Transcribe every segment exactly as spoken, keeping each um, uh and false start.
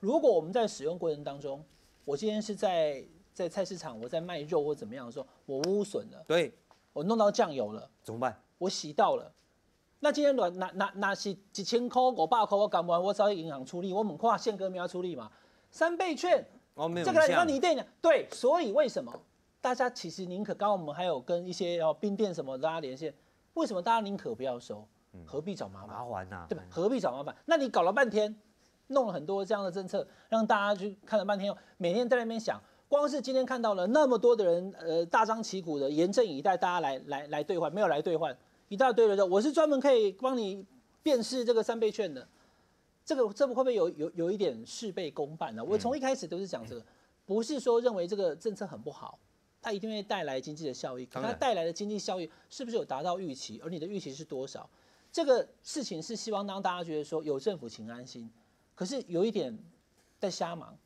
如果我们在使用过程当中，我今天是在在菜市场，我在卖肉或怎么样的时候，我污损了，对，我弄到酱油了，怎么办？我洗到了。 那今天哪哪哪哪是几千块、五百块，我敢不敢？我找银行出力，我猛跨宪哥没有出力嘛？三倍券，哦，没有这个让你定的，对，所以为什么大家其实宁可？刚刚我们还有跟一些哦冰店什么大家连线，为什么大家宁可不要收？嗯、何必找麻烦？麻烦呐、啊，对吧？何必找麻烦？那你搞了半天，弄了很多这样的政策，让大家去看了半天，每天在那边想。 光是今天看到了那么多的人，呃，大张旗鼓的严阵以待，大家来来来兑换，没有来兑换，一大堆人。我是专门可以帮你辨识这个三倍券的，这个这会不会有有有一点事倍功半呢、啊？我从一开始都是讲这个，不是说认为这个政策很不好，它一定会带来经济的效益，它带来的经济效益是不是有达到预期？而你的预期是多少？这个事情是希望让大家觉得说有政府请安心，可是有一点在瞎忙。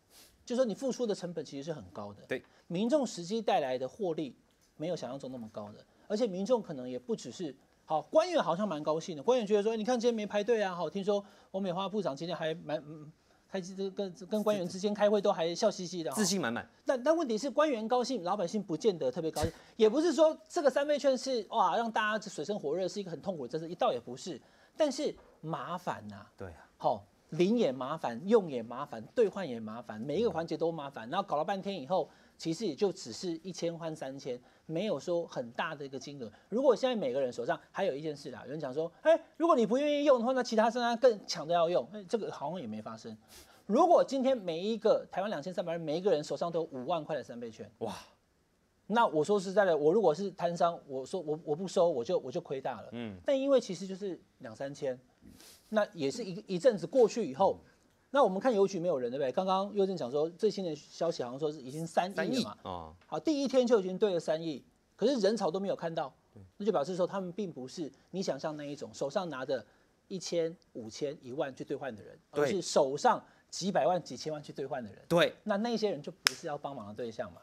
就是说你付出的成本其实是很高的，对民众实际带来的获利没有想象中那么高的，而且民众可能也不只是好官员好像蛮高兴的，官员觉得说你看今天没排队啊，好听说我美花部长今天还蛮嗯，还跟跟官员之间开会都还笑嘻嘻的，自信满满。但但问题是官员高兴，老百姓不见得特别高兴，也不是说这个三倍券是哇让大家水深火热是一个很痛苦的政策，一倒也不是，但是麻烦呐、啊，对啊，好、哦。 领也麻烦，用也麻烦，兑换也麻烦，每一个环节都麻烦。然后搞了半天以后，其实也就只是一千换三千，没有说很大的一个金额。如果现在每个人手上还有一件事啦，有人讲说，哎、欸，如果你不愿意用的话，那其他商家更抢着要用，哎、欸，这个好像也没发生。如果今天每一个台湾两千三百人，每一个人手上都有五万块的三倍券，哇，那我说实在的，我如果是摊商，我说我我不收，我就我就亏大了。嗯，但因为其实就是两三千。 那也是一一阵子过去以后，那我们看邮局没有人，对不对？刚刚佑正讲说最新的消息好像说是已经三亿了嘛，哦、好，第一天就已经对了三亿，可是人潮都没有看到，那就表示说他们并不是你想象那一种手上拿着一千、五千、一万去兑换的人，而是手上几百万、几千万去兑换的人。对，那那些人就不是要帮忙的对象嘛。